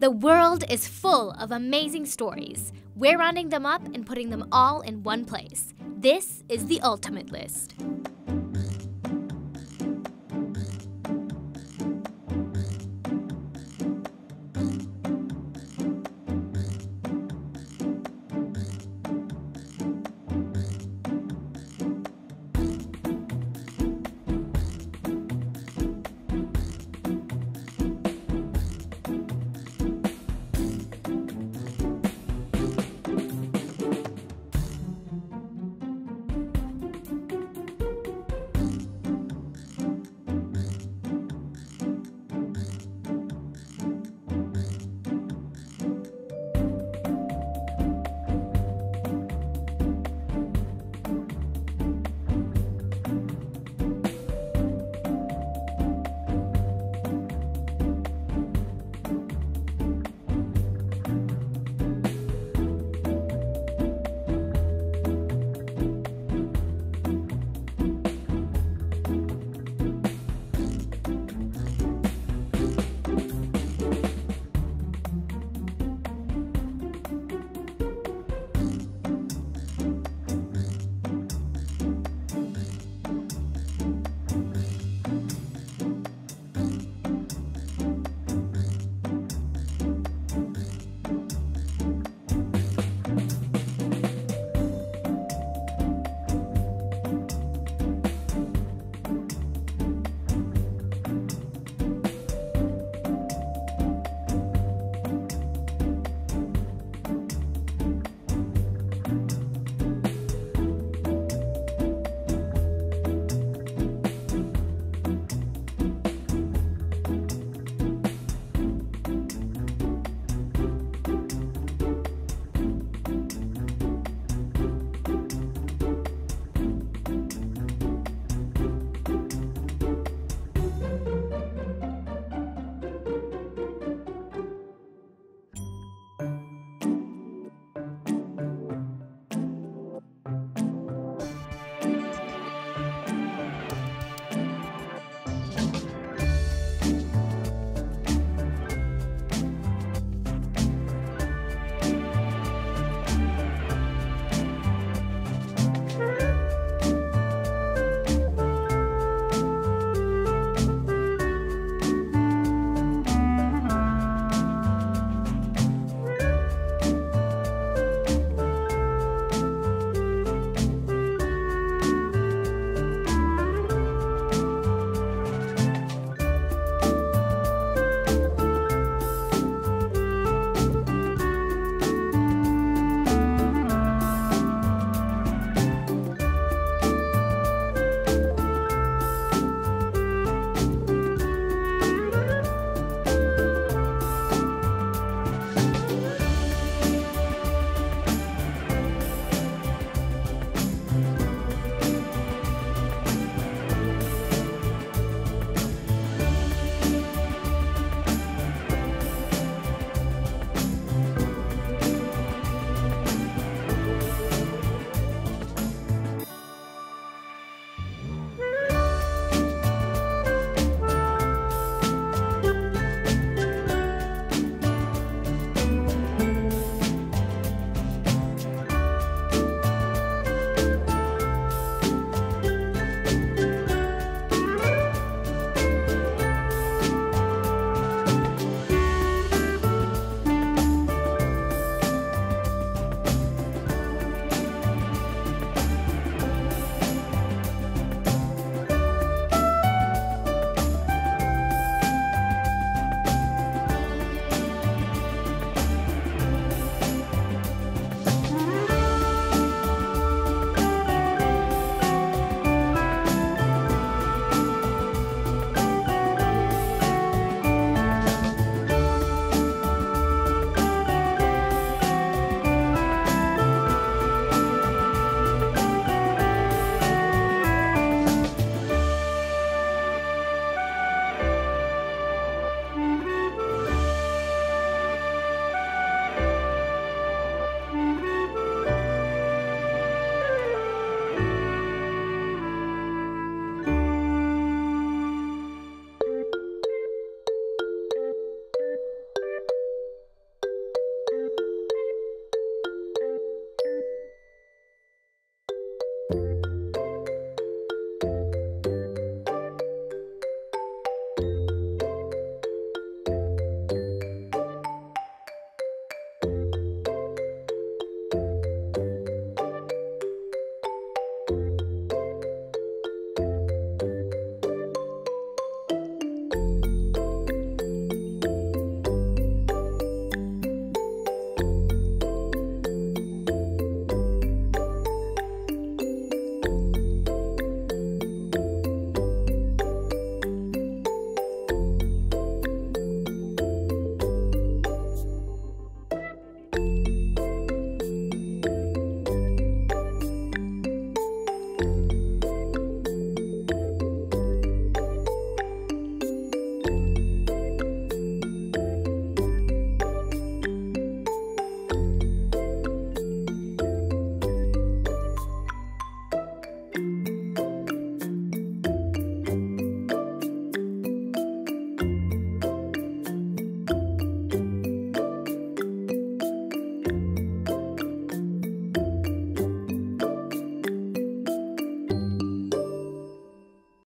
The world is full of amazing stories. We're rounding them up and putting them all in one place. This is the ultimate list.